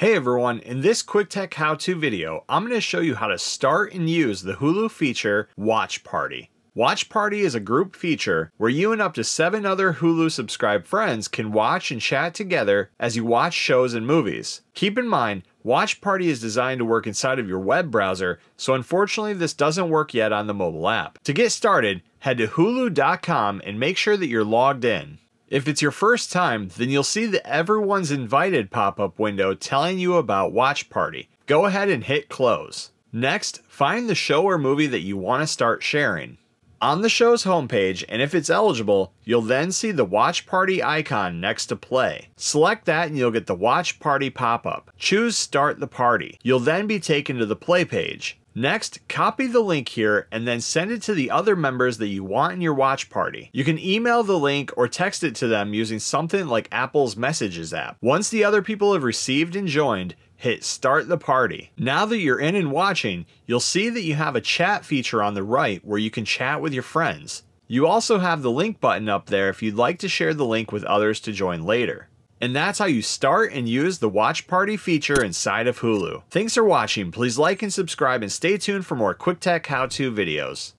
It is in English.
Hey everyone, in this Quick Tech how-to video, I'm going to show you how to start and use the Hulu feature Watch Party. Watch Party is a group feature where you and up to 7 other Hulu subscribed friends can watch and chat together as you watch shows and movies. Keep in mind, Watch Party is designed to work inside of your web browser, so unfortunately this doesn't work yet on the mobile app. To get started, head to Hulu.com and make sure that you're logged in. If it's your first time, then you'll see the Everyone's Invited pop-up window telling you about Watch Party. Go ahead and hit close. Next, find the show or movie that you want to start sharing. On the show's homepage, and if it's eligible, you'll then see the Watch Party icon next to Play. Select that and you'll get the Watch Party pop-up. Choose Start the Party. You'll then be taken to the Play page. Next, copy the link here and then send it to the other members that you want in your watch party. You can email the link or text it to them using something like Apple's Messages app. Once the other people have received and joined, hit Start the Party. Now that you're in and watching, you'll see that you have a chat feature on the right where you can chat with your friends. You also have the link button up there if you'd like to share the link with others to join later. And that's how you start and use the Watch Party feature inside of Hulu. Thanks for watching. Please like and subscribe and stay tuned for more Quick Tech how-to videos.